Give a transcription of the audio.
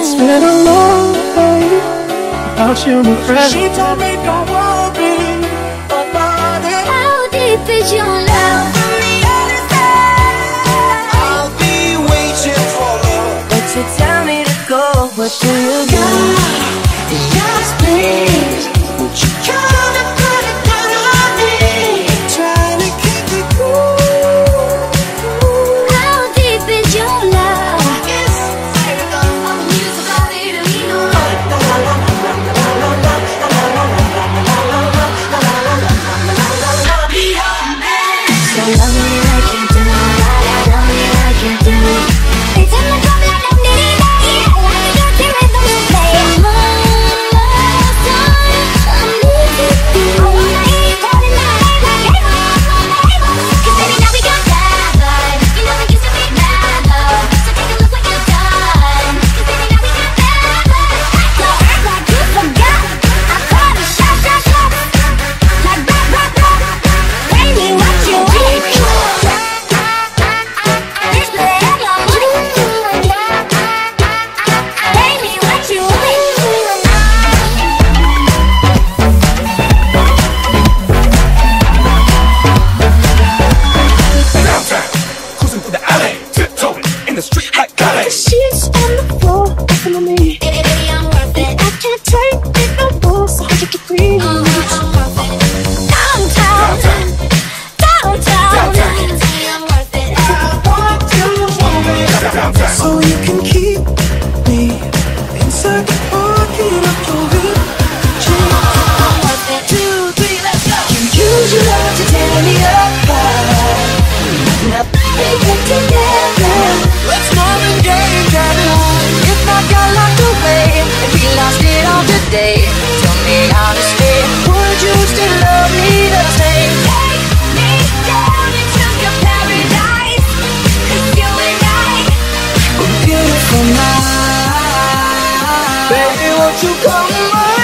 It's been a long night without you, my friend. She told me don't worry about it. How deep is your love? I'll be waiting for love. But you tell me to go. What do you got? Yes, please. Would you come and put it down on me? Trying to keep it cool. How deep is your love? Baby, won't you come on?